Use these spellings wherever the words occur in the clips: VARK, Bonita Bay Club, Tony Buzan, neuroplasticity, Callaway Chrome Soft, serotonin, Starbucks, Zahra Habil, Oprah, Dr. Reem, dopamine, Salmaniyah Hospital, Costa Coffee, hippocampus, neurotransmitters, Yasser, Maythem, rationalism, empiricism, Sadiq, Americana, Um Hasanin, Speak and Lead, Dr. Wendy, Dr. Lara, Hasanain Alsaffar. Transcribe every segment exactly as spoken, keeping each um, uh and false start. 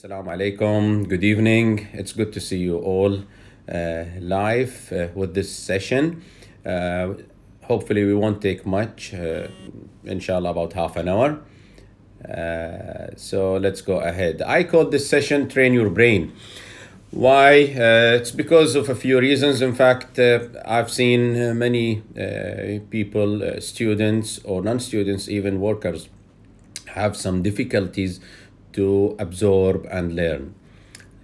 Assalamu alaikum, good evening. It's good to see you all uh, live uh, with this session. Uh, hopefully we won't take much, uh, inshallah about half an hour. Uh, so let's go ahead. I called this session Train Your Brain. Why? Uh, it's because of a few reasons. In fact, uh, I've seen many uh, people, uh, students or non-students, even workers, have some difficulties to absorb and learn.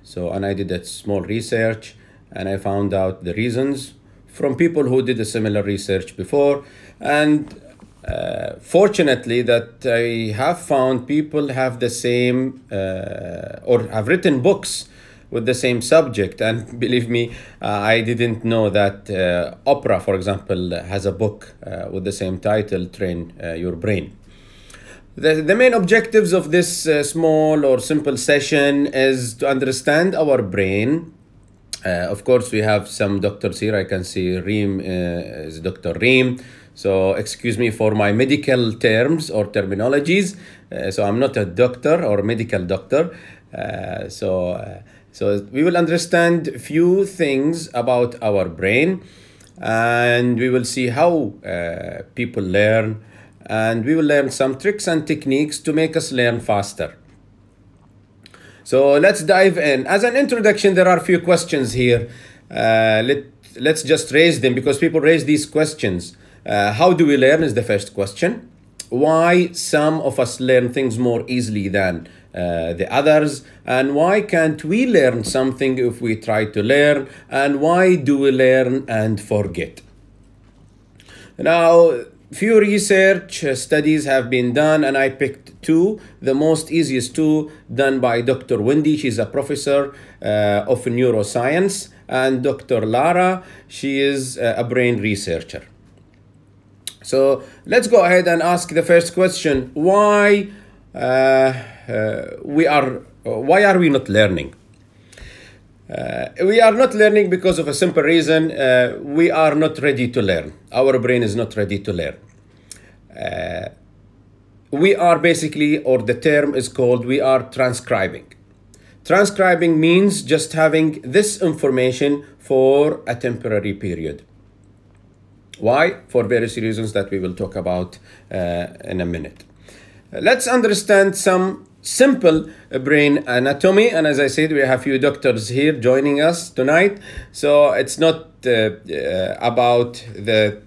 So, and I did a small research and I found out the reasons from people who did a similar research before. And uh, fortunately that I have found people have the same uh, or have written books with the same subject. And believe me, uh, I didn't know that uh, Oprah, for example, has a book uh, with the same title, Train uh, Your Brain. The, the main objectives of this uh, small or simple session is to understand our brain. Uh, of course, we have some doctors here. I can see Reem uh, is Doctor Reem. So excuse me for my medical terms or terminologies. Uh, so I'm not a doctor or medical doctor. Uh, so, uh, so we will understand few things about our brain. And we will see how uh, people learn. And we will learn some tricks and techniques to make us learn faster. So let's dive in. As an introduction, there are a few questions here. Uh, let, let's just raise them because people raise these questions. Uh, how do we learn is the first question. Why some of us learn things more easily than uh, the others? And why can't we learn something if we try to learn? And why do we learn and forget? Now, few research studies have been done, and I picked two, the most easiest two, done by Doctor Wendy. She's a professor uh, of neuroscience, and Doctor Lara, she is a brain researcher. So let's go ahead and ask the first question. Why uh, uh, we are why are we not learning? Uh, we are not learning because of a simple reason. Uh, we are not ready to learn. Our brain is not ready to learn. Uh, we are basically, or the term is called, we are transcribing. Transcribing means just having this information for a temporary period. Why? For various reasons that we will talk about uh, in a minute. Let's understand some simple brain anatomy, and as I said, we have few doctors here joining us tonight, so it's not uh, uh, about the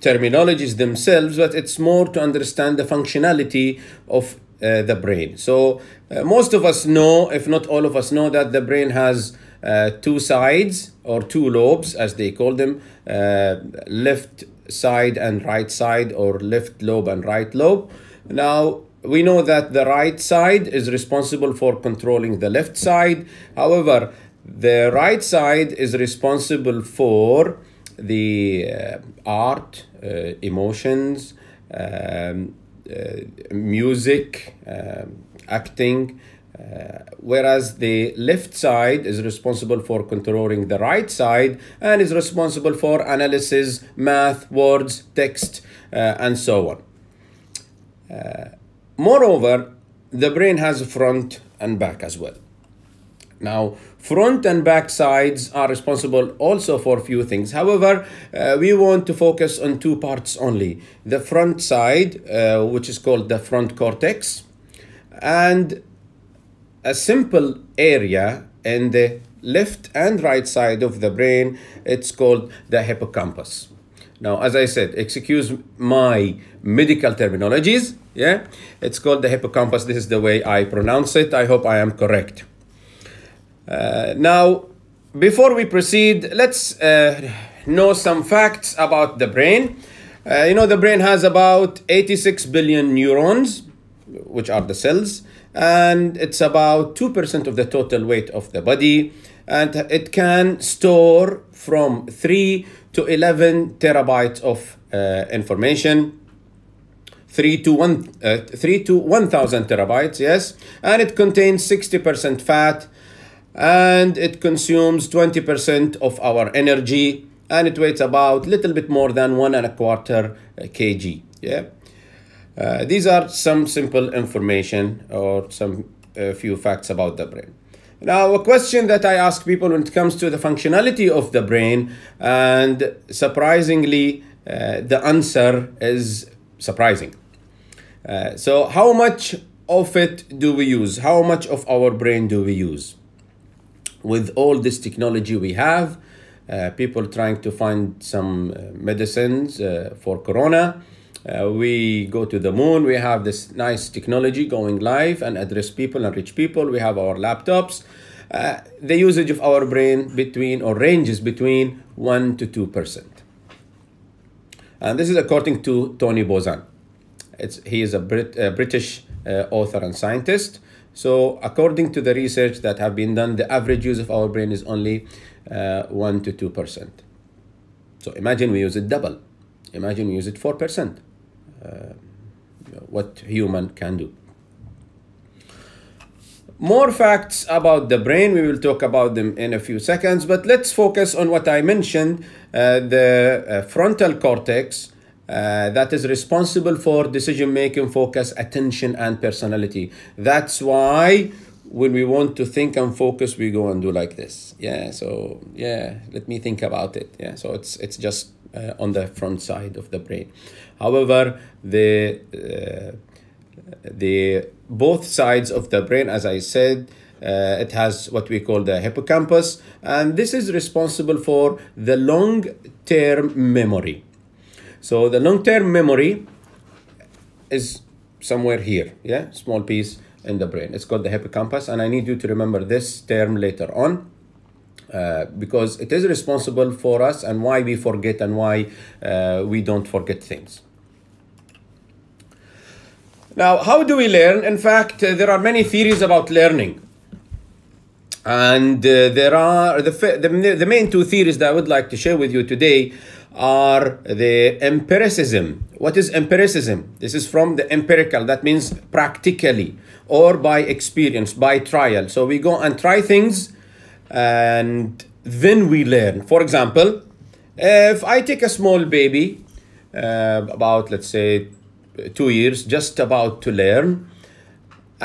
terminologies themselves, but it's more to understand the functionality of uh, the brain. So uh, most of us know, if not all of us know, that the brain has uh, two sides or two lobes, as they call them, uh, left side and right side, or left lobe and right lobe. Now we know that the right side is responsible for controlling the left side. However, the right side is responsible for the uh, art, uh, emotions, um, uh, music, uh, acting, uh, whereas the left side is responsible for controlling the right side and is responsible for analysis, math, words, text, uh, and so on. Uh, Moreover, the brain has front and back as well. Now, front and back sides are responsible also for few things. However, uh, we want to focus on two parts only. The front side, uh, which is called the front cortex, and a simple area in the left and right side of the brain, it's called the hippocampus. Now, as I said, excuse my medical terminologies. Yeah, it's called the hippocampus. This is the way I pronounce it. I hope I am correct. Uh, now, before we proceed, let's uh, know some facts about the brain. Uh, you know, the brain has about eighty-six billion neurons, which are the cells, and it's about two percent of the total weight of the body, and it can store from three to eleven terabytes of uh, information. three to one thousand terabytes, yes. And it contains sixty percent fat, and it consumes twenty percent of our energy, and it weighs about a little bit more than one and a quarter kg. Yeah. Uh, these are some simple information or some a few facts about the brain. Now, a question that I ask people when it comes to the functionality of the brain, and surprisingly, uh, the answer is surprising. Uh, so how much of it do we use? How much of our brain do we use? With all this technology we have, uh, people trying to find some medicines uh, for corona, uh, we go to the moon, we have this nice technology going live and address people and reach people. We have our laptops. Uh, the usage of our brain between or ranges between one to two percent, and this is according to Tony Buzan. It's he is a Brit, uh, British uh, author and scientist. So according to the research that have been done, the average use of our brain is only uh, one to two percent. So imagine we use it double. Imagine we use it four percent. Uh, what human can do. More facts about the brain. We will talk about them in a few seconds, but let's focus on what I mentioned, uh, the uh, frontal cortex. Uh, that is responsible for decision-making, focus, attention, and personality. That's why when we want to think and focus, we go and do like this. Yeah, so, yeah, let me think about it. Yeah, so it's, it's just uh, on the front side of the brain. However, the, uh, the both sides of the brain, as I said, Uh, it has what we call the hippocampus, and this is responsible for the long-term memory. So the long-term memory is somewhere here, yeah, small piece in the brain. It's called the hippocampus, and I need you to remember this term later on uh, because it is responsible for us and why we forget and why uh, we don't forget things. Now, how do we learn? In fact, uh, there are many theories about learning. And uh, there are the, the, the main two theories that I would like to share with you today are the empiricism. What is empiricism? This is from the empirical, that means practically or by experience, by trial. So we go and try things and then we learn. For example, if I take a small baby, uh, about, let's say, two years, just about to learn,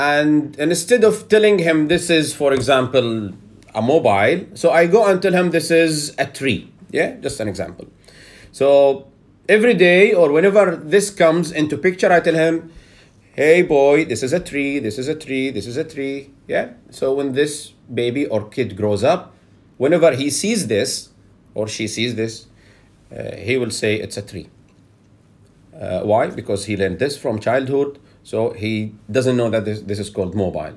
and, and instead of telling him this is, for example, a mobile, so I go and tell him this is a tree. Yeah, just an example. So every day or whenever this comes into picture, I tell him, hey boy, this is a tree, this is a tree, this is a tree. Yeah. So when this baby or kid grows up, whenever he sees this or she sees this, uh, he will say it's a tree. Uh, why? Because he learned this from childhood. So he doesn't know that this, this is called mobile.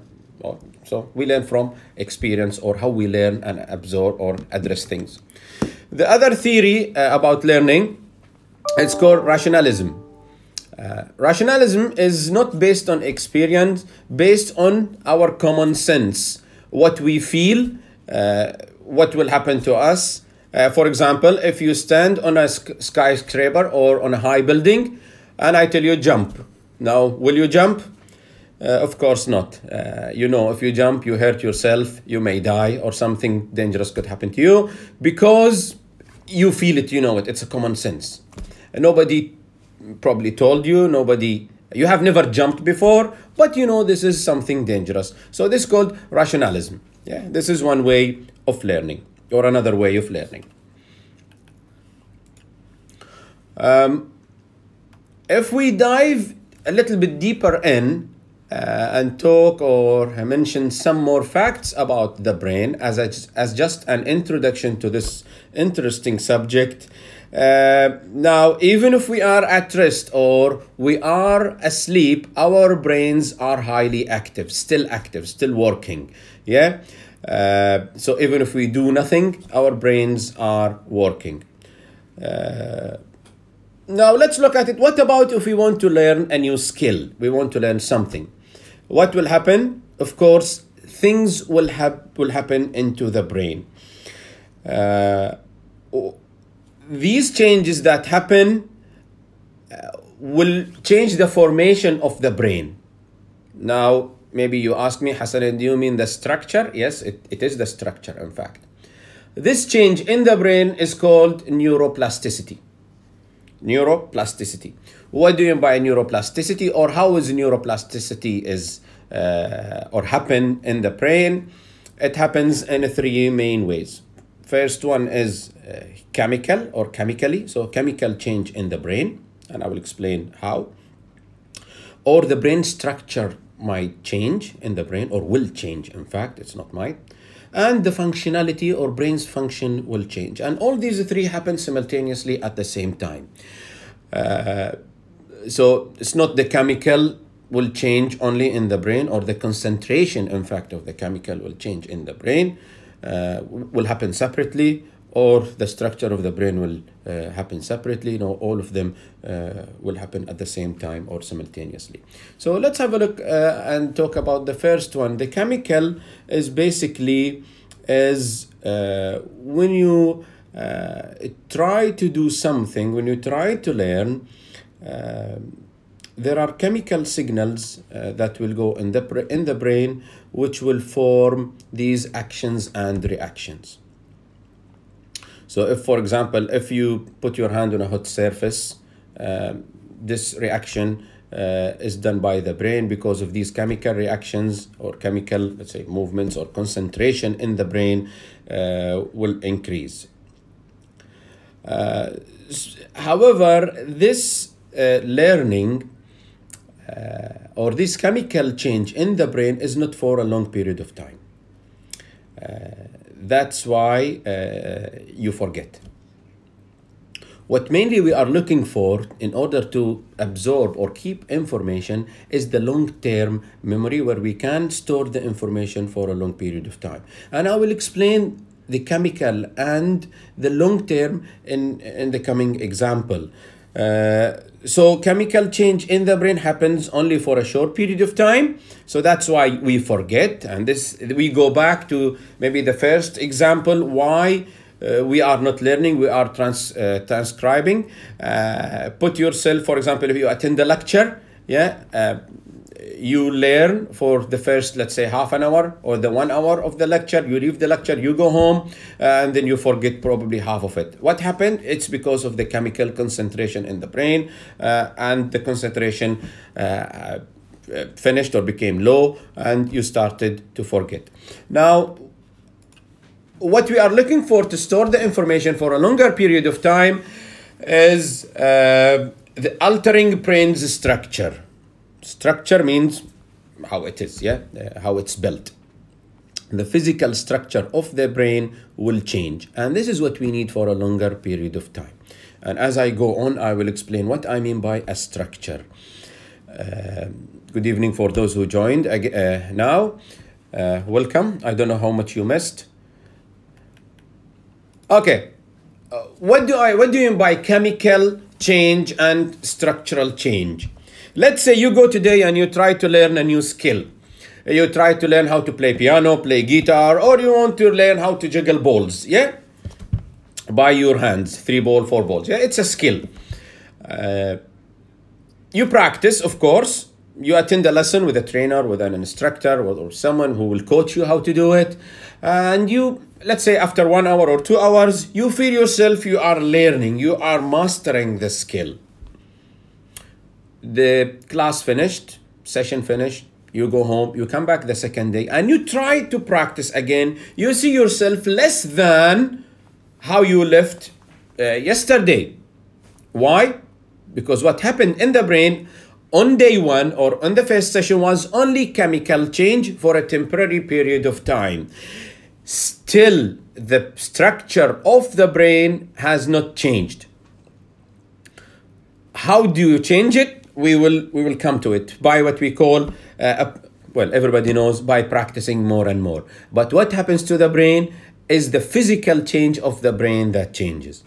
So we learn from experience or how we learn and absorb or address things. The other theory uh, about learning, it's called rationalism. Uh, rationalism is not based on experience, based on our common sense, what we feel, uh, what will happen to us. Uh, for example, if you stand on a skyscraper or on a high building and I tell you jump. Now, will you jump? Uh, of course not. Uh, you know, if you jump, you hurt yourself, you may die or something dangerous could happen to you because you feel it, you know it, it's a common sense. And nobody probably told you, nobody, you have never jumped before, but you know this is something dangerous. So this is called rationalism. Yeah, this is one way of learning or another way of learning. Um, if we dive a little bit deeper in uh, and talk or mention some more facts about the brain as, a, as just an introduction to this interesting subject. Uh, now, even if we are at rest or we are asleep, our brains are highly active, still active, still working. Yeah. Uh, so even if we do nothing, our brains are working. Uh, now let's look at it. What about if we want to learn a new skill? We want to learn something. What will happen? Of course, things will, ha will happen into the brain. Uh, these changes that happen uh, will change the formation of the brain. Now, maybe you ask me, Hasanain, do you mean the structure? Yes, it, it is the structure, in fact. This change in the brain is called neuroplasticity. Neuroplasticity. What do you mean by neuroplasticity, or how is neuroplasticity is uh, or happen in the brain, it happens in three main ways. First one is uh, chemical or chemically, so chemical change in the brain, and I will explain how. Or the brain structure might change in the brain, or will change, in fact, it's not might. And the functionality or brain's function will change. And all these three happen simultaneously at the same time. Uh, so it's not the chemical will change only in the brain, or the concentration, in fact, of the chemical will change in the brain, uh, will happen separately, or the structure of the brain will uh, happen separately. You know, all of them uh, will happen at the same time or simultaneously. So let's have a look uh, and talk about the first one. The chemical is basically is uh, when you uh, try to do something, when you try to learn, uh, there are chemical signals uh, that will go in the in the brain, which will form these actions and reactions. So if, for example, if you put your hand on a hot surface, uh, this reaction uh, is done by the brain because of these chemical reactions or chemical, let's say, movements or concentration in the brain uh, will increase. Uh, however, this uh, learning uh, or this chemical change in the brain is not for a long period of time. Uh, That's why uh, you forget. What mainly we are looking for in order to absorb or keep information is the long-term memory, where we can store the information for a long period of time. And I will explain the chemical and the long-term in, in the coming example. Uh, so chemical change in the brain happens only for a short period of time, so that's why we forget. And this, we go back to maybe the first example, why uh, we are not learning, we are trans uh, transcribing. Uh, put yourself, for example, if you attend a lecture, yeah, uh, you learn for the first, let's say, half an hour or the one hour of the lecture. You leave the lecture, you go home, and then you forget probably half of it. What happened? It's because of the chemical concentration in the brain, uh, and the concentration uh, finished or became low, and you started to forget. Now, what we are looking for to store the information for a longer period of time is uh, the altering brain's structure. Structure means how it is, yeah, uh, how it's built. The physical structure of the brain will change, and this is what we need for a longer period of time. And as I go on, I will explain what I mean by a structure. Uh, good evening for those who joined uh, now. Uh, welcome. I don't know how much you missed. Okay, uh, what do I what do you mean by chemical change and structural change? Let's say you go today and you try to learn a new skill. You try to learn how to play piano, play guitar, or you want to learn how to juggle balls, yeah? By your hands, three ball, four balls. Yeah, it's a skill. Uh, you practice, of course. You attend a lesson with a trainer, with an instructor, or, or someone who will coach you how to do it. And you, let's say after one hour or two hours, you feel yourself you are learning, you are mastering the skill. The class finished, session finished, you go home, you come back the second day, and you try to practice again. You see yourself less than how you left uh, yesterday. Why? Because what happened in the brain on day one or on the first session was only chemical change for a temporary period of time. Still, the structure of the brain has not changed. How do you change it? We will we will come to it by what we call, uh, a, well, everybody knows, by practicing more and more. But what happens to the brain is the physical change of the brain that changes.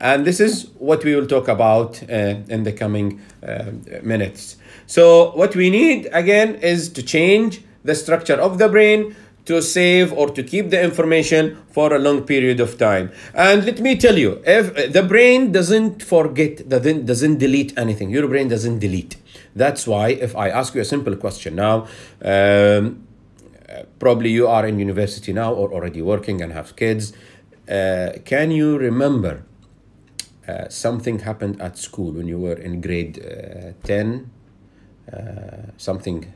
And this is what we will talk about uh, in the coming uh, minutes. So what we need, again, is to change the structure of the brain to save or to keep the information for a long period of time. And let me tell you, if the brain doesn't forget, doesn't, doesn't delete anything. Your brain doesn't delete. That's why if I ask you a simple question now, um, probably you are in university now or already working and have kids. Uh, can you remember uh, something happened at school when you were in grade uh, ten? Uh, something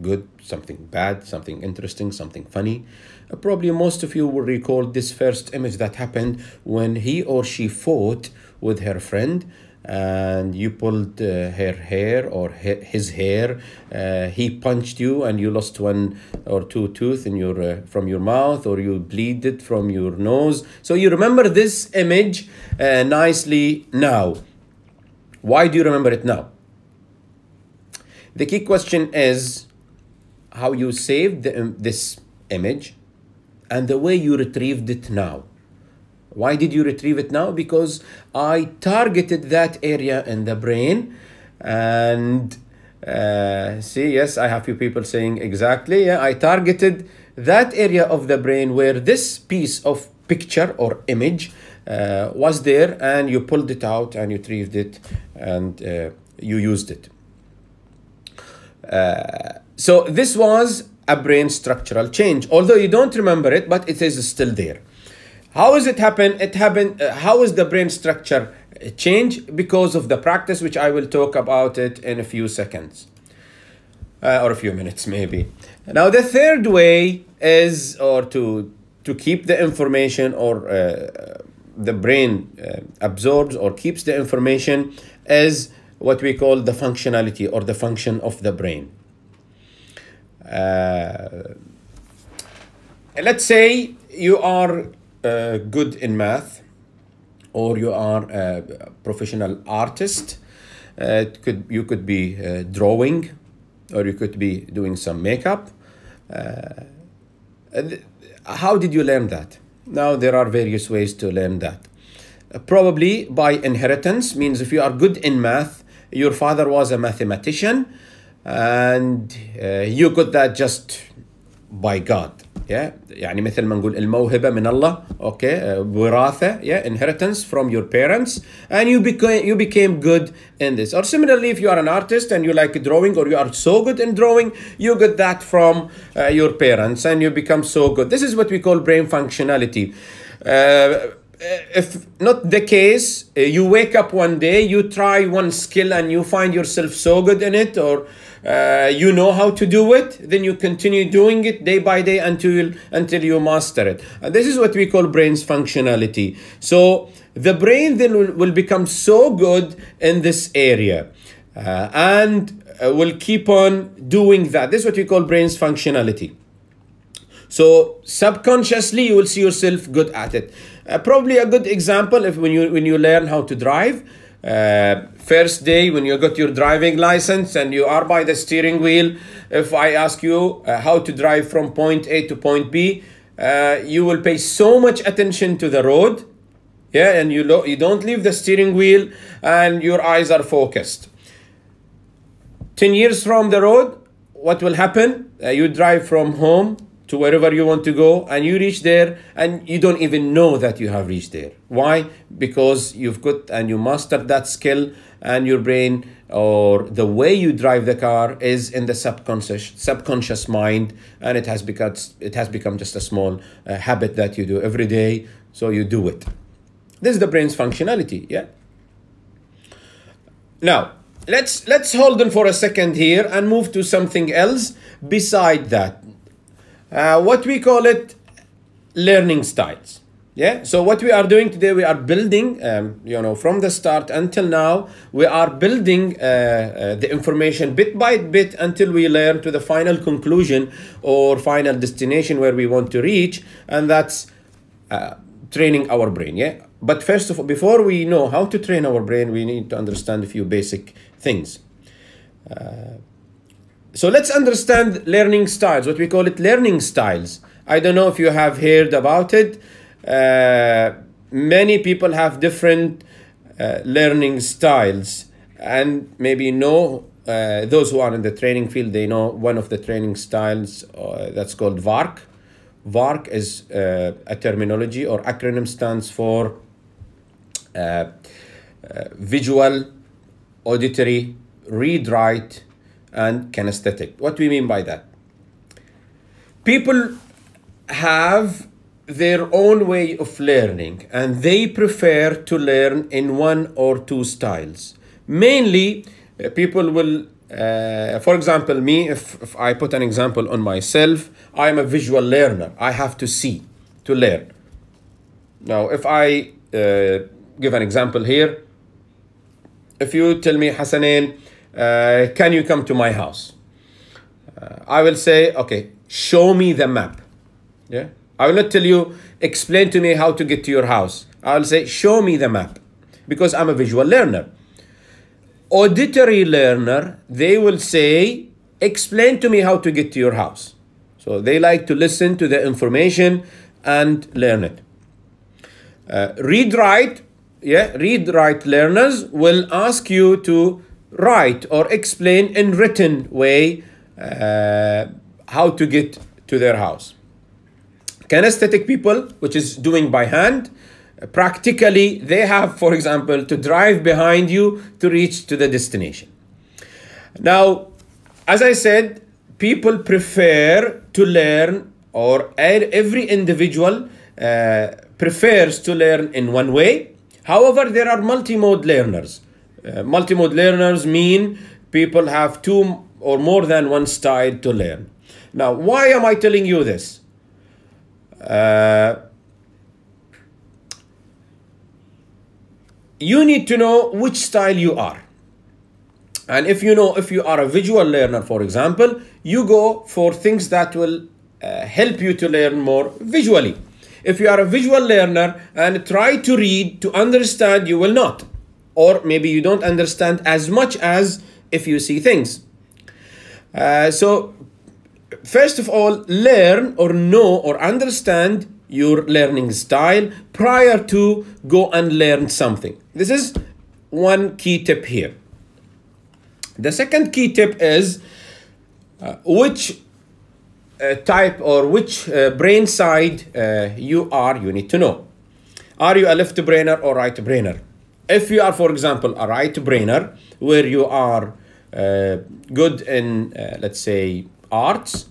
good, something bad, something interesting, something funny. Uh, probably most of you will recall this first image that happened when he or she fought with her friend, and you pulled uh, her hair or his hair. Uh, he punched you and you lost one or two tooth in your uh, from your mouth, or you bleed it from your nose. So you remember this image uh, nicely now. Why do you remember it now? The key question is how you saved the, um, this image and the way you retrieved it now. Why did you retrieve it now? Because I targeted that area in the brain. And uh, see, yes, I have few people saying exactly. Yeah, I targeted that area of the brain where this piece of picture or image uh, was there, and you pulled it out and you retrieved it and uh, you used it. Uh, so this was a brain structural change, although you don't remember it, but it is still there. How is it happen? It happened. Uh, how is the brain structure change? Because of the practice, which I will talk about it in a few seconds, uh, or a few minutes maybe. Now the third way is, or to to keep the information, or uh, the brain uh, absorbs or keeps the information, is what we call the functionality or the function of the brain. Uh, let's say you are uh, good in math, or you are a professional artist. Uh, it could, you could be uh, drawing, or you could be doing some makeup. Uh, how did you learn that? Now there are various ways to learn that. Uh, probably by inheritance, means if you are good in math, your father was a mathematician, and uh, you got that just by God. Yeah, يعني مثل ما نقول الموهبة من الله. Okay, uh, وراثة. Yeah, inheritance from your parents, and you became you became good in this. Or similarly, if you are an artist and you like drawing, or you are so good in drawing, you get that from uh, your parents, and you become so good. This is what we call brain functionality. Uh, If not the case, you wake up one day, you try one skill and you find yourself so good in it, or uh, you know how to do it, then you continue doing it day by day until, until you master it. And this is what we call brain's functionality. So the brain then will, will become so good in this area uh, and uh, will keep on doing that. This is what we call brain's functionality. So subconsciously, you will see yourself good at it. Uh, probably a good example, if when you when you learn how to drive, uh, first day when you got your driving license and you are by the steering wheel, if I ask you uh, how to drive from point A to point B, uh, you will pay so much attention to the road, yeah, and you, you don't leave the steering wheel and your eyes are focused. ten years from the road, what will happen? Uh, you drive from home to wherever you want to go, and you reach there and you don't even know that you have reached there. Why? Because you've got and you mastered that skill, and your brain, or the way you drive the car, is in the subconscious subconscious mind, and it has become it has become just a small uh, habit that you do every day, so you do it. This is the brain's functionality. Yeah. Now let's let's hold on for a second here and move to something else beside that. Uh, what we call it learning styles. Yeah, so what we are doing today, we are building, um, you know, from the start until now, we are building uh, uh, the information bit by bit until we learn to the final conclusion or final destination where we want to reach, and that's uh, training our brain. Yeah, but first of all, before we know how to train our brain, we need to understand a few basic things. Uh, So let's understand learning styles, what we call it learning styles. I don't know if you have heard about it. Uh, many people have different uh, learning styles, and maybe know, uh, those who are in the training field, they know one of the training styles uh, that's called VARK. VARK is uh, a terminology or acronym, stands for uh, uh, visual, auditory, read, write, and kinesthetic. What do we mean by that? People have their own way of learning, and they prefer to learn in one or two styles. Mainly, people will, uh, for example, me, if, if I put an example on myself, I am a visual learner. I have to see to learn. Now, if I uh, give an example here, if you tell me, Hasanain, uh, can you come to my house? Uh, I will say, okay, show me the map. Yeah, I will not tell you, explain to me how to get to your house. I will say, show me the map, because I'm a visual learner. Auditory learner, they will say, explain to me how to get to your house. So they like to listen to the information and learn it. Uh, read, write, yeah, read, write learners will ask you to write or explain in written way uh, how to get to their house. Kinesthetic people, which is doing by hand, practically they have, for example, to drive behind you to reach to the destination. Now, as I said, people prefer to learn, or every individual uh, prefers to learn in one way. However, there are multimode learners. Uh, multimode learners mean people have two or more than one style to learn. Now, why am I telling you this? Uh, you need to know which style you are. And if you know, if you are a visual learner, for example, you go for things that will uh, help you to learn more visually. If you are a visual learner and try to read to understand, you will not. Or maybe you don't understand as much as if you see things. Uh, so, first of all, learn or know or understand your learning style prior to go and learn something. This is one key tip here. The second key tip is uh, which uh, type or which uh, brain side uh, you are, you need to know. Are you a left-brainer or right-brainer? If you are, for example, a right-brainer, where you are uh, good in, uh, let's say, arts,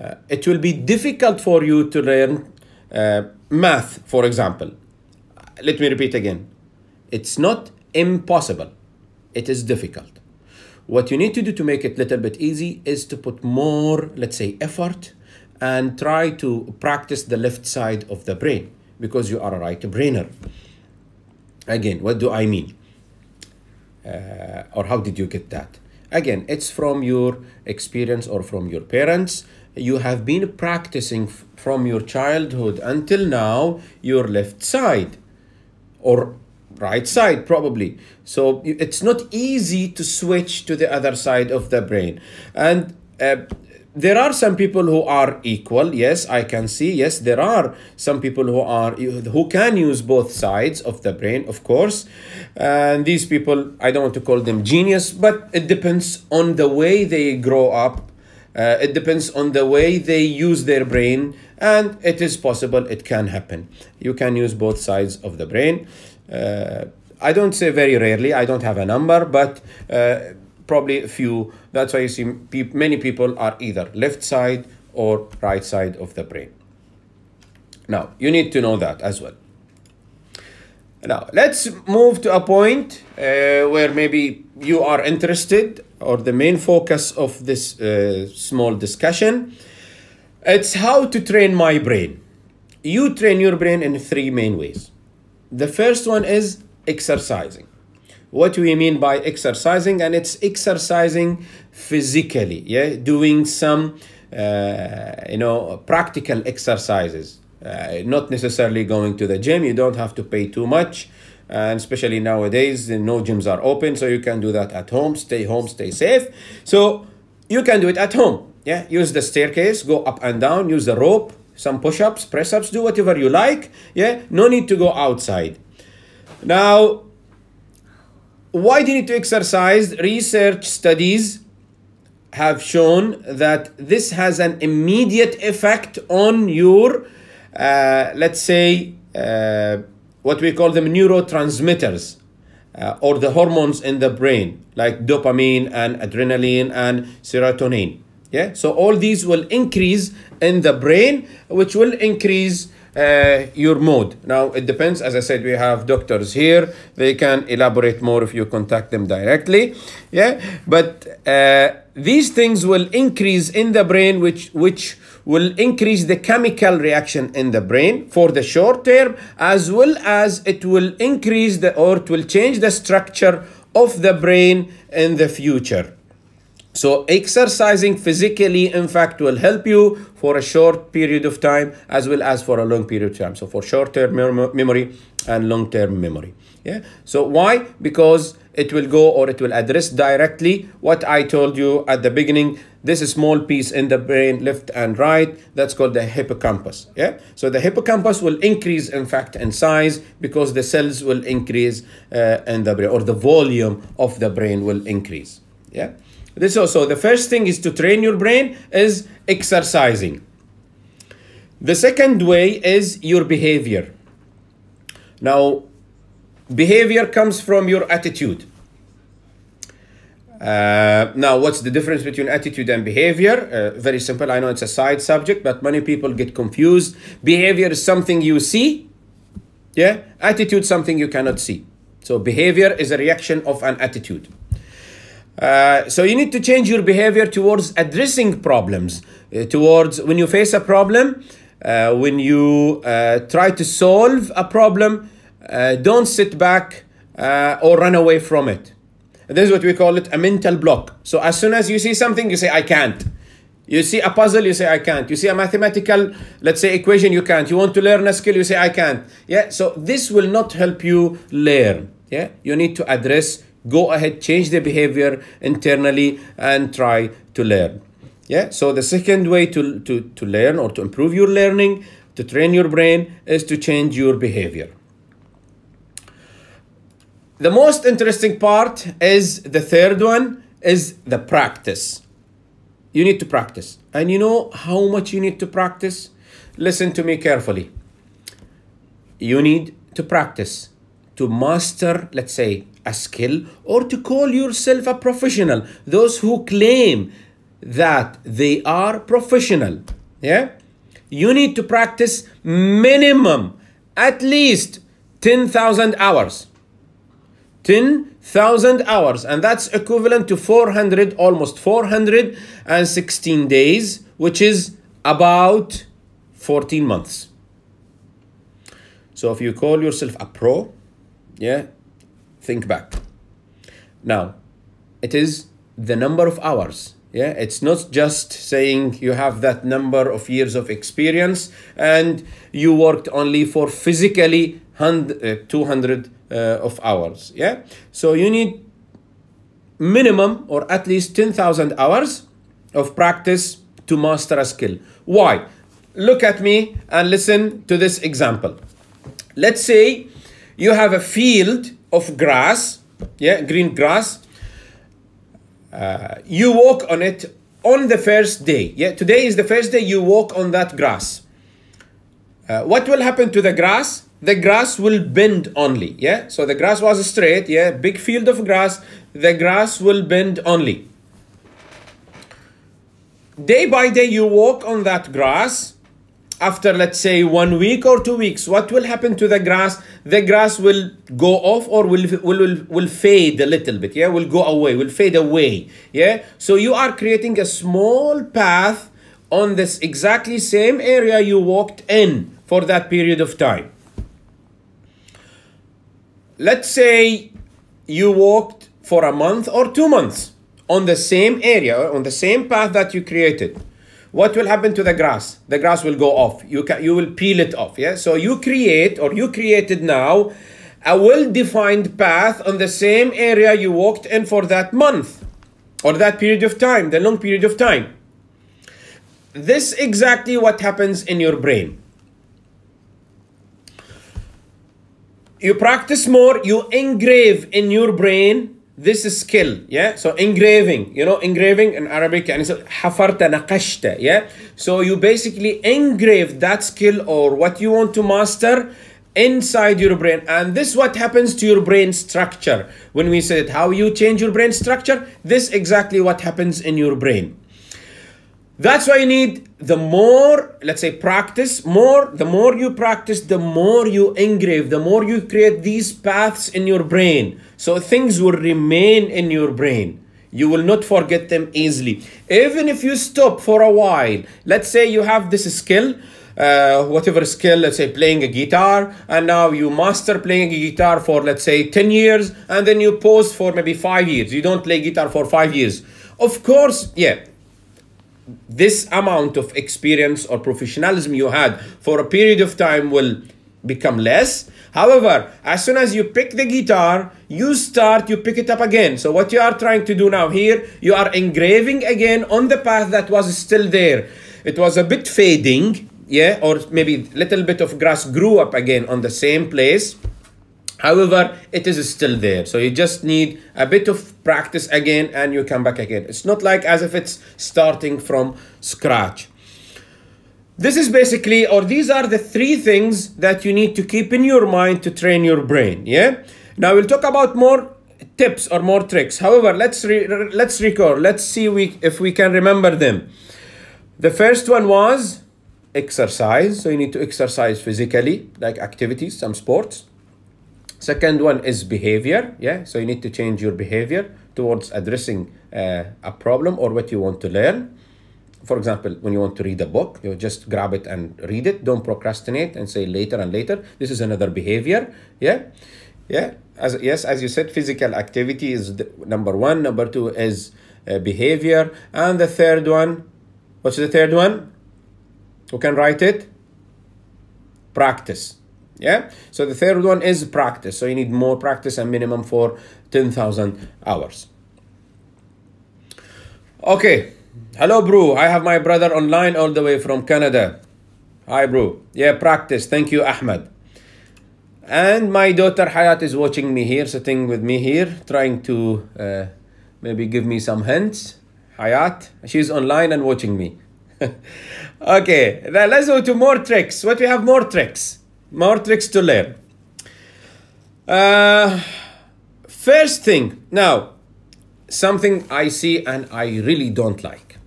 uh, it will be difficult for you to learn uh, math, for example. Let me repeat again. It's not impossible. It is difficult. What you need to do to make it a little bit easy is to put more, let's say, effort and try to practice the left side of the brain, because you are a right-brainer. Again, what do I mean? Uh, or how did you get that? Again, it's from your experience or from your parents. You have been practicing from your childhood until now your left side or right side probably. So it's not easy to switch to the other side of the brain. And uh, there are some people who are equal. Yes, I can see. Yes, there are some people who are who can use both sides of the brain, of course. And these people, I don't want to call them genius, but it depends on the way they grow up. Uh, it depends on the way they use their brain, and it is possible, it can happen. You can use both sides of the brain. Uh, I don't say very rarely, I don't have a number, but uh, probably a few. That's why you see pe many people are either left side or right side of the brain. Now, you need to know that as well. Now, let's move to a point uh, where maybe you are interested, or the main focus of this uh, small discussion. It's how to train my brain. You train your brain in three main ways. The first one is exercising. What do we mean by exercising? And it's exercising physically, yeah, doing some, uh, you know, practical exercises. Uh, not necessarily going to the gym. You don't have to pay too much, and especially nowadays no gyms are open, so you can do that at home. Stay home, stay safe, so you can do it at home. Yeah, use the staircase, go up and down, use the rope, some push-ups, press-ups, do whatever you like. Yeah, no need to go outside. Now, why do you need to exercise? Research studies have shown that this has an immediate effect on your Uh, let's say uh, what we call them neurotransmitters, uh, or the hormones in the brain like dopamine and adrenaline and serotonin. Yeah, so all these will increase in the brain, which will increase uh, your mood. Now, it depends. As I said, we have doctors here. They can elaborate more if you contact them directly. Yeah, but uh, these things will increase in the brain, which, which will increase the chemical reaction in the brain for the short term, as well as it will increase the, or it will change the structure of the brain in the future. So exercising physically, in fact, will help you for a short period of time as well as for a long period of time. So for short-term mem memory and long-term memory. Yeah. So why? Because it will go, or it will address directly what I told you at the beginning. This small piece in the brain, left and right, that's called the hippocampus. Yeah. So the hippocampus will increase, in fact, in size because the cells will increase uh, in the brain, or the volume of the brain will increase. Yeah. This also, the first thing is to train your brain is exercising. The second way is your behavior. Now, behavior comes from your attitude. Uh, now, what's the difference between attitude and behavior? Uh, very simple. I know it's a side subject, but many people get confused. Behavior is something you see. Yeah. Attitude, something you cannot see. So behavior is a reaction of an attitude. Uh, so you need to change your behavior towards addressing problems, uh, towards when you face a problem, uh, when you uh, try to solve a problem, uh, don't sit back uh, or run away from it. And this is what we call it a mental block. So as soon as you see something, you say, I can't. You see a puzzle, you say, I can't. You see a mathematical, let's say, equation, you can't. You want to learn a skill, you say, I can't. Yeah. So this will not help you learn. Yeah. You need to address. Go ahead, change the behavior internally and try to learn. Yeah. So the second way to, to, to learn, or to improve your learning, to train your brain, is to change your behavior. The most interesting part is the third one, is the practice. You need to practice. And you know how much you need to practice? Listen to me carefully. You need to practice to master, let's say, a skill, or to call yourself a professional. Those who claim that they are professional, yeah, you need to practice minimum at least ten thousand hours. ten thousand hours, and that's equivalent to four hundred, almost four hundred sixteen days, which is about fourteen months. So if you call yourself a pro, yeah, think back. Now, it is the number of hours. Yeah, it's not just saying you have that number of years of experience and you worked only for physically two hundred uh, of hours. Yeah, so you need minimum or at least ten thousand hours of practice to master a skill. Why? Look at me and listen to this example. Let's say you have a field of grass, yeah, green grass. Uh, you walk on it on the first day. Yeah, today is the first day you walk on that grass. Uh, what will happen to the grass? The grass will bend only. Yeah, so the grass was straight. Yeah, big field of grass. The grass will bend only. Day by day, you walk on that grass. After, let's say, one week or two weeks, what will happen to the grass? The grass will go off, or will, will, will, will fade a little bit. Yeah, will go away, will fade away. Yeah, so you are creating a small path on this exactly same area you walked in for that period of time. Let's say you walked for a month or two months on the same area, on the same path that you created. What will happen to the grass? The grass will go off. You can, you will peel it off. Yeah. So you create, or you created now, a well-defined path on the same area you walked in for that month, or that period of time, the long period of time. This is exactly what happens in your brain. You practice more, you engrave in your brain this is skill, yeah. So engraving, you know, engraving in Arabic, and so hafarta naqashta, yeah. So you basically engrave that skill, or what you want to master, inside your brain. And this is what happens to your brain structure. When we said how you change your brain structure, this is exactly what happens in your brain. That's why you need the more, let's say, practice more. The more you practice, the more you engrave, the more you create these paths in your brain. So things will remain in your brain. You will not forget them easily. Even if you stop for a while, let's say you have this skill, uh, whatever skill, let's say playing a guitar, and now you master playing a guitar for, let's say, ten years, and then you pause for maybe five years. You don't play guitar for five years. Of course, yeah, this amount of experience or professionalism you had for a period of time will become less. However, as soon as you pick the guitar, you start, you pick it up again. So what you are trying to do now here, you are engraving again on the path that was still there. It was a bit fading, yeah, or maybe a little bit of grass grew up again on the same place. However, it is still there. So you just need a bit of practice again and you come back again. It's not like as if it's starting from scratch. This is basically, or these are the three things that you need to keep in your mind to train your brain. Yeah. Now we'll talk about more tips or more tricks. However, let's re let's record. Let's see we, if we can remember them. The first one was exercise. So you need to exercise physically, like activities, some sports. Second one is behavior. Yeah. So you need to change your behavior towards addressing uh, a problem or what you want to learn. For example, when you want to read a book, you just grab it and read it. Don't procrastinate and say later and later. This is another behavior. Yeah. Yeah. As, yes, as you said, physical activity is the, number one. Number two is uh, behavior. And the third one, what's the third one? Who can write it? Practice. Yeah. So the third one is practice. So you need more practice, a minimum for ten thousand hours. Okay. Hello, bro. I have my brother online all the way from Canada. Hi, bro. Yeah, practice. Thank you, Ahmed. And my daughter Hayat is watching me here, sitting with me here, trying to uh, maybe give me some hints. Hayat, she's online and watching me. Okay, now let's go to more tricks. What we have more tricks, more tricks to learn. Uh, first thing now, something I see and I really don't like.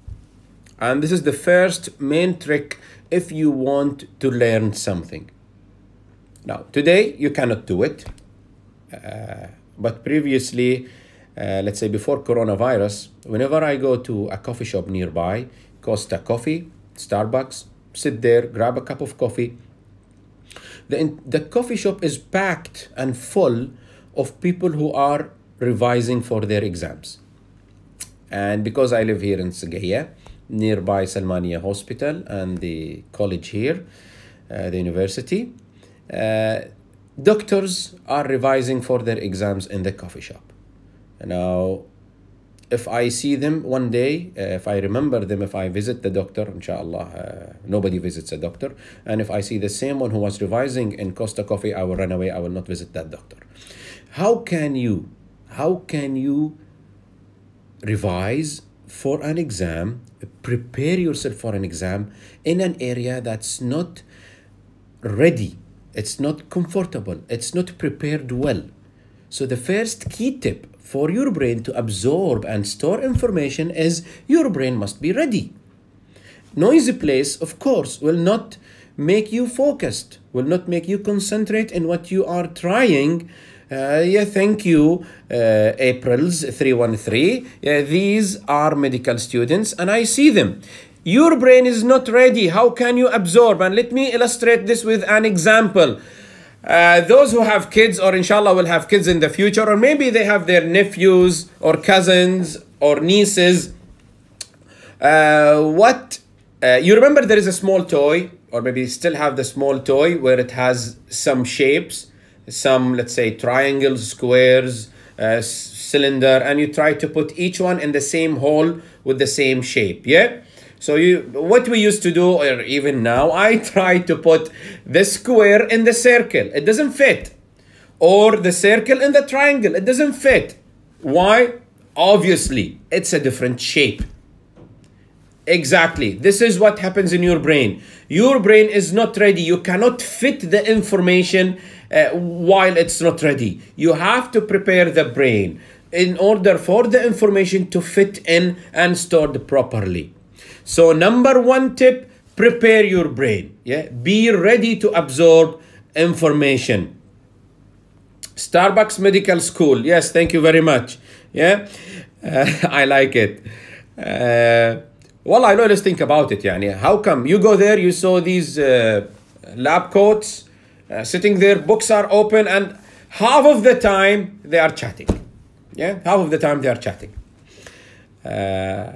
And this is the first main trick if you want to learn something. Now, today you cannot do it. Uh, but previously, uh, let's say before coronavirus, whenever I go to a coffee shop nearby, Costa Coffee, Starbucks, sit there, grab a cup of coffee. The, the coffee shop is packed and full of people who are revising for their exams. And because I live here in Saqiya, nearby Salmaniyah Hospital and the college here, uh, the university, uh, doctors are revising for their exams in the coffee shop. Now, if I see them one day, uh, if I remember them, if I visit the doctor, inshallah, uh, nobody visits a doctor. And if I see the same one who was revising in Costa Coffee, I will run away. I will not visit that doctor. How can you How can you revise for an exam, prepare yourself for an exam in an area that's not ready, it's not comfortable, it's not prepared well? So the first key tip for your brain to absorb and store information is your brain must be ready. Noisy place, of course, will not make you focused, will not make you concentrate in what you are trying. Uh, yeah, thank you, uh, April's three one three. Yeah, these are medical students and I see them. Your brain is not ready. How can you absorb? And let me illustrate this with an example. Uh, those who have kids, or inshallah will have kids in the future, or maybe they have their nephews or cousins or nieces. Uh, what uh, you remember, there is a small toy, or maybe still have the small toy where it has some shapes. Some, let's say, triangles, squares, uh, cylinder, and you try to put each one in the same hole with the same shape. Yeah. So you, what we used to do, or even now, I try to put the square in the circle. It doesn't fit. Or the circle in the triangle. It doesn't fit. Why? Obviously, it's a different shape. Exactly. This is what happens in your brain. Your brain is not ready. You cannot fit the information uh, while it's not ready. You have to prepare the brain in order for the information to fit in and stored properly. So number one tip, prepare your brain. Yeah, be ready to absorb information. Starbucks Medical School. Yes, thank you very much. Yeah, uh, I like it. Uh, well, I always think about it. Yani, how come you go there? You saw these uh, lab coats uh, sitting there. Books are open, and half of the time they are chatting. Yeah, half of the time they are chatting. Uh,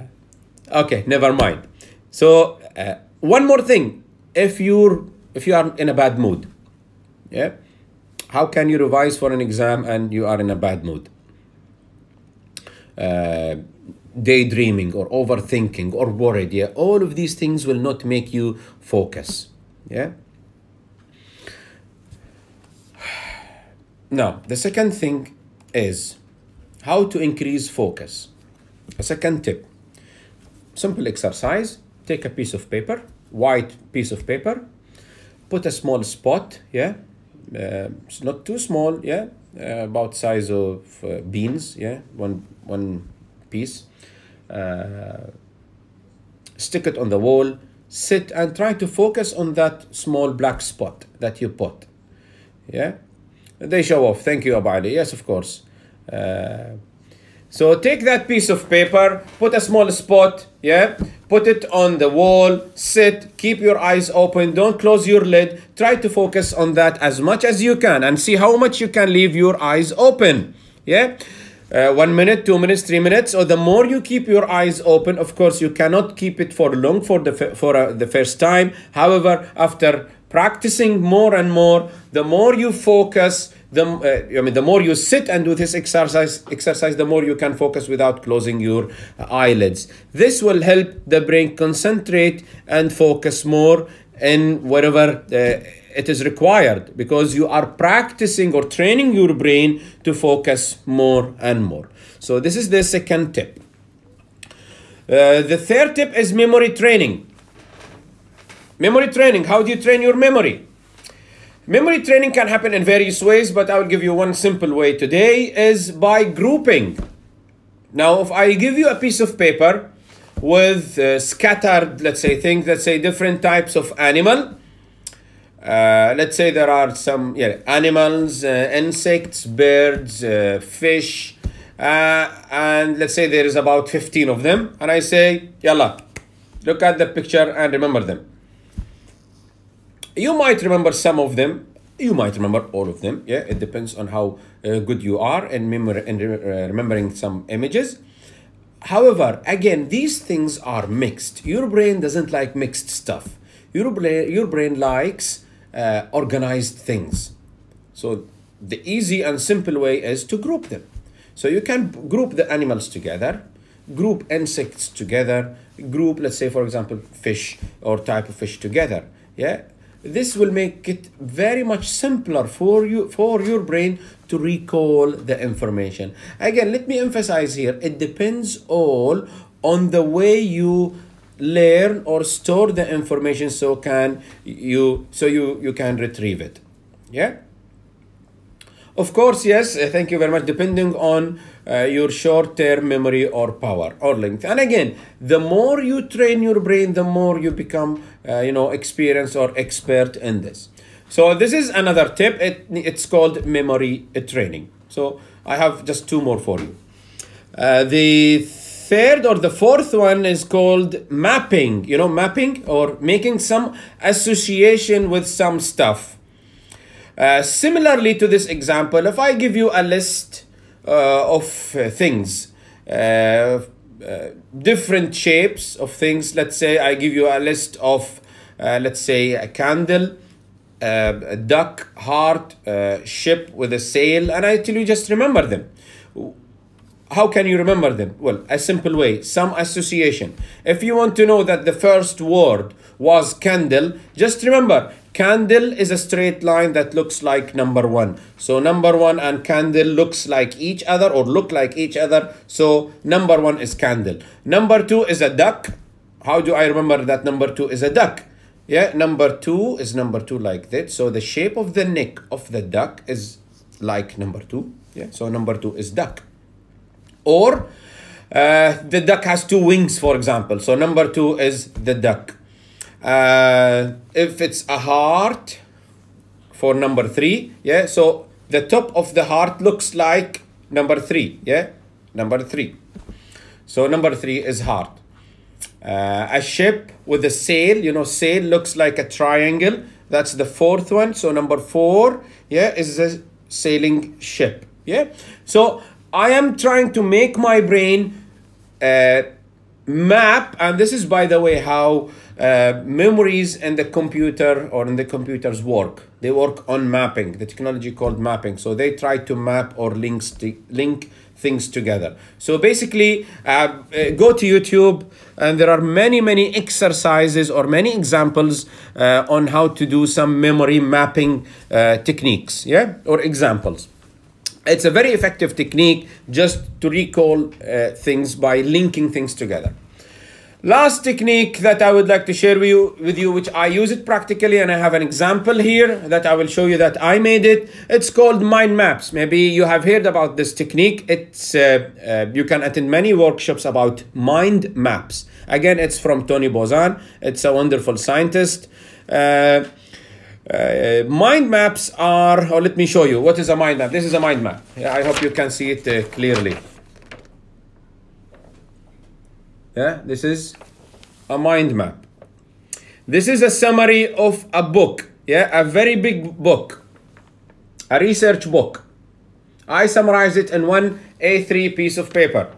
okay, never mind. So uh, one more thing, if you're if you are in a bad mood, yeah, how can you revise for an exam and you are in a bad mood? Uh, daydreaming or overthinking or worried, yeah, all of these things will not make you focus. Yeah. Now the second thing is how to increase focus. A second tip, simple exercise. Take a piece of paper, white piece of paper, put a small spot, yeah, uh, it's not too small, yeah, uh, about size of uh, beans, yeah, one one piece. Uh, stick it on the wall, sit and try to focus on that small black spot that you put. Yeah, they show off. Thank you, Abadi. Yes, of course. Uh, so take that piece of paper, put a small spot, yeah, put it on the wall, sit, keep your eyes open, don't close your lid, try to focus on that as much as you can and see how much you can leave your eyes open, yeah. Uh, one minute, two minutes, three minutes, or the more you keep your eyes open, of course, you cannot keep it for long for the, for, uh, the first time. However, after practicing more and more, the more you focus, the, uh, I mean, the more you sit and do this exercise, exercise, the more you can focus without closing your uh, eyelids. This will help the brain concentrate and focus more in wherever uh, it is required, because you are practicing or training your brain to focus more and more. So this is the second tip. Uh, the third tip is memory training. Memory training. How do you train your memory? Memory training can happen in various ways, but I will give you one simple way today is by grouping. Now, if I give you a piece of paper with uh, scattered, let's say, things, let's say different types of animal. Uh, let's say there are some yeah, animals, uh, insects, birds, uh, fish, uh, and let's say there is about fifteen of them. And I say, yalla, look at the picture and remember them. You might remember some of them. You might remember all of them. Yeah, it depends on how uh, good you are in, memory, in re remembering some images. However, again, these things are mixed. Your brain doesn't like mixed stuff. Your brain, your brain likes Uh, organized things. So the easy and simple way is to group them. So you can group the animals together, group insects together, group, let's say, for example, fish or type of fish together. Yeah, this will make it very much simpler for you, for your brain to recall the information. Again, let me emphasize here, it depends all on the way you learn or store the information, so can you so you you can retrieve it. Yeah, of course. Yes, thank you very much. Depending on uh, your short-term memory or power or length. And again, the more you train your brain, the more you become uh, you know experienced or expert in this. So this is another tip. It, it's called memory training. So I have just two more for you. Uh, the third or the fourth one is called mapping. You know, mapping or making some association with some stuff. Uh, similarly to this example, if I give you a list uh, of uh, things, uh, uh, different shapes of things, let's say I give you a list of, uh, let's say, a candle, uh, a duck, heart, uh, ship with a sail, and I tell you just remember them. How can you remember them? Well, a simple way, some association. If you want to know that the first word was candle, just remember, candle is a straight line that looks like number one. So number one and candle looks like each other or look like each other. So number one is candle. Number two is a duck. How do I remember that number two is a duck? Yeah, number two is number two like that. So the shape of the neck of the duck is like number two. Yeah, so number two is duck. Or Uh, the duck has two wings, for example. So number two is the duck. Uh, if it's a heart for number three, yeah, so the top of the heart looks like number three, yeah, number three. So number three is heart. Uh, a ship with a sail, you know, sail looks like a triangle. That's the fourth one. So number four, yeah, is a sailing ship, yeah. So I am trying to make my brain uh, map, and this is, by the way, how uh, memories in the computer or in the computers work. They work on mapping, the technology called mapping. So they try to map or links to link things together. So basically, uh, go to YouTube, and there are many, many exercises or many examples uh, on how to do some memory mapping uh, techniques, yeah, or examples. It's a very effective technique just to recall uh, things by linking things together. Last technique that I would like to share with you, with you, which I use it practically, and I have an example here that I will show you that I made it. It's called mind maps. Maybe you have heard about this technique. It's uh, uh, you can attend many workshops about mind maps. Again, it's from Tony Buzan. It's a wonderful scientist. Uh, Uh, mind maps are, or oh, let me show you what is a mind map. This is a mind map. Yeah, I hope you can see it uh, clearly. Yeah, this is a mind map. This is a summary of a book. Yeah, a very big book, a research book. I summarize it in one A three piece of paper,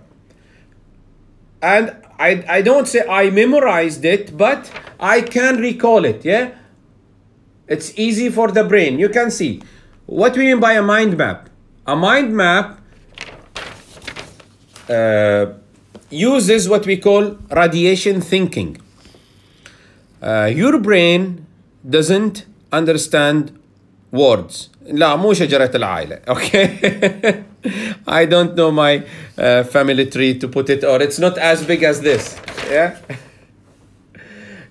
and I I don't say I memorized it, but I can recall it. Yeah. It's easy for the brain. You can see. What we mean by a mind map? A mind map uh, uses what we call radiation thinking. Uh, your brain doesn't understand words. لا مو شجرة العائلة. Okay. I don't know my uh, family tree to put it, or it's not as big as this. Yeah.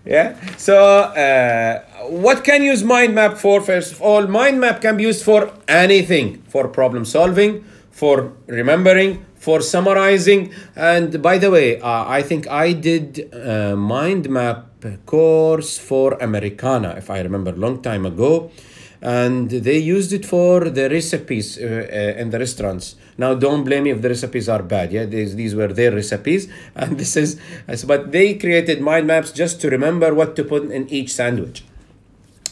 Yeah. So. Uh, What can you use mind map for? First of all, mind map can be used for anything, for problem solving, for remembering, for summarizing. And by the way, uh, I think I did a mind map course for Americana, if I remember, a long time ago. And they used it for the recipes uh, uh, in the restaurants. Now, don't blame me if the recipes are bad. Yeah, these, these were their recipes. And this is, but they created mind maps just to remember what to put in each sandwich.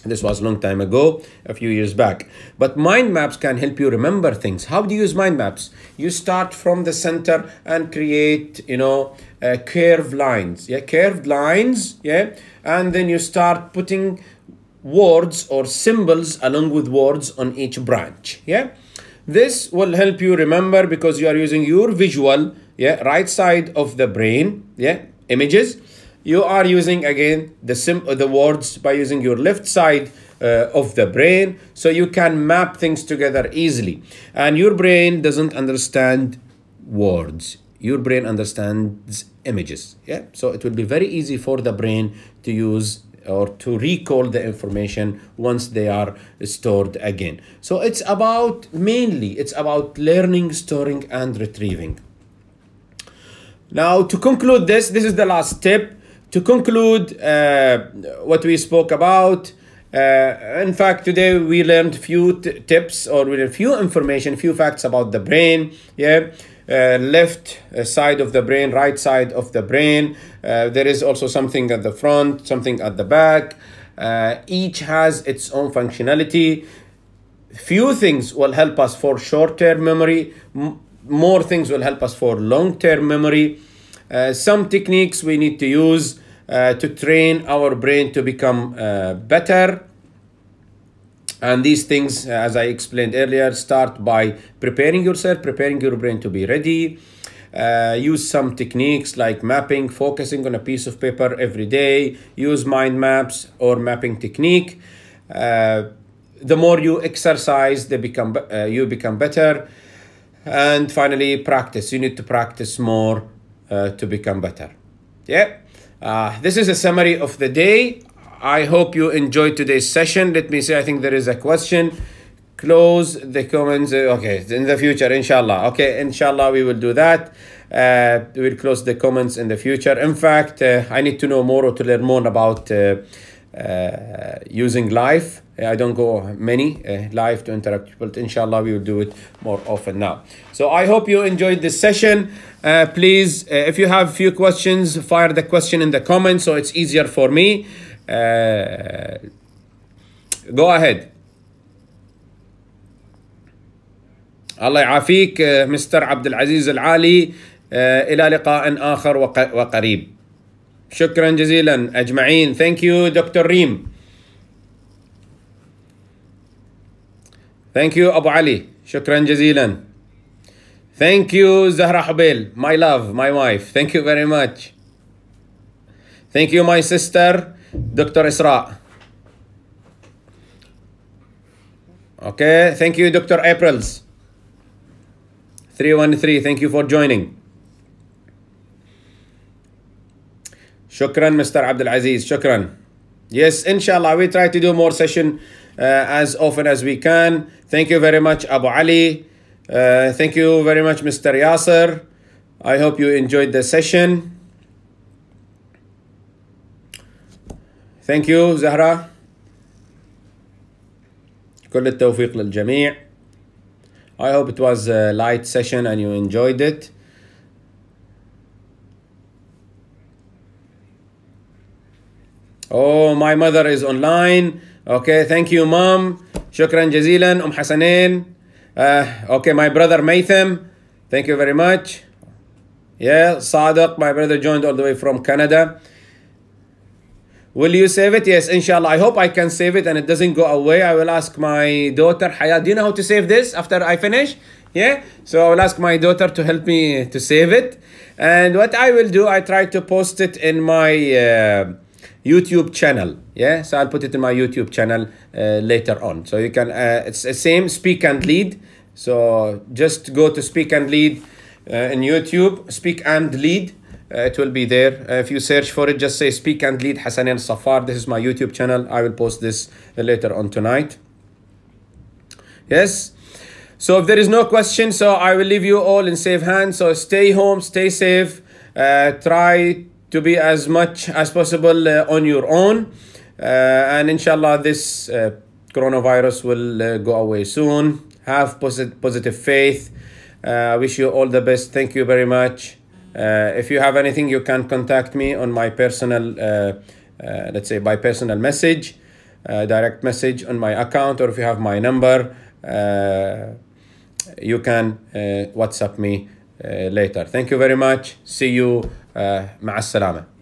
This was a long time ago, a few years back. But mind maps can help you remember things. How do you use mind maps? You start from the center and create, you know, uh, curved lines. Yeah, curved lines. Yeah. And then you start putting words or symbols along with words on each branch. Yeah. This will help you remember because you are using your visual, yeah, right side of the brain, yeah, images. You are using, again, the sim the words by using your left side uh, of the brain. So you can map things together easily. And your brain doesn't understand words. Your brain understands images. Yeah. So it will be very easy for the brain to use or to recall the information once they are stored again. So it's about, mainly, it's about learning, storing, and retrieving. Now, to conclude this, this is the last tip. To conclude uh, what we spoke about, uh, in fact, today we learned few t tips or we learned few information, few facts about the brain. Yeah, uh, left side of the brain, right side of the brain. Uh, there is also something at the front, something at the back. Uh, each has its own functionality. Few things will help us for short-term memory. M more things will help us for long-term memory. Uh, some techniques we need to use uh, to train our brain to become uh, better. And these things, as I explained earlier, start by preparing yourself, preparing your brain to be ready. Uh, use some techniques like mapping, focusing on a piece of paper every day. Use mind maps or mapping technique. Uh, the more you exercise, they become, uh, you become better. And finally, practice. You need to practice more Uh, to become better. Yeah, uh, this is a summary of the day. I hope you enjoyed today's session. Let me say, I think there is a question. Close the comments. Okay, in the future, inshallah. Okay, inshallah, we will do that. Uh, we'll close the comments in the future. In fact, uh, I need to know more or to learn more about uh, uh, using live. I don't go many uh, live to interact, but inshallah we will do it more often now. So I hope you enjoyed this session. Uh, please, uh, if you have few questions, fire the question in the comments so it's easier for me. Uh, go ahead. الله يعافيك مستر عبد العزيز العالي إلى لقاء آخر وقريب شكرا جزيلا أجمعين. Thank you Doctor Reem. Thank you أبو علي شكرا جزيلا. Thank you زهرة حبيل my love my wife thank you very much. Thank you my sister Doctor إسراء. Okay thank you Doctor Aprils three one three thank you for joining. Shukran Mister Abdul Aziz shukran. Yes inshallah we try to do more session uh, as often as we can. Thank you very much Abu Ali. Uh, thank you very much Mister Yasser. I hope you enjoyed the session. Thank you Zahra. كل التوفيق للجميع. I hope it was a light session and you enjoyed it. Oh, my mother is online. Okay, thank you, Mom. Shukran jazilan, Um Hasanin. Uh, okay, my brother Maythem. Thank you very much. Yeah, Sadiq, my brother joined all the way from Canada. Will you save it? Yes, inshallah. I hope I can save it and it doesn't go away. I will ask my daughter, Hayat, do you know how to save this after I finish? Yeah? So I will ask my daughter to help me to save it. And what I will do, I try to post it in my uh, YouTube channel. Yeah? So I'll put it in my YouTube channel uh, later on. So you can, uh, it's the same, Speak and Lead. So just go to Speak and Lead uh, in YouTube, Speak and Lead. Uh, it will be there. Uh, if you search for it, just say Speak and Lead Hasanain Alsaffar. This is my YouTube channel. I will post this uh, later on tonight. Yes. So if there is no question, so I will leave you all in safe hands. So stay home, stay safe. Uh, try to be as much as possible uh, on your own. Uh, and inshallah, this uh, coronavirus will uh, go away soon. Have posit positive faith. I uh, wish you all the best. Thank you very much. Uh, if you have anything, you can contact me on my personal, uh, uh, let's say by personal message, uh, direct message on my account, or if you have my number, uh, you can uh, WhatsApp me uh, later. Thank you very much. See you. Uh, مع السلامة.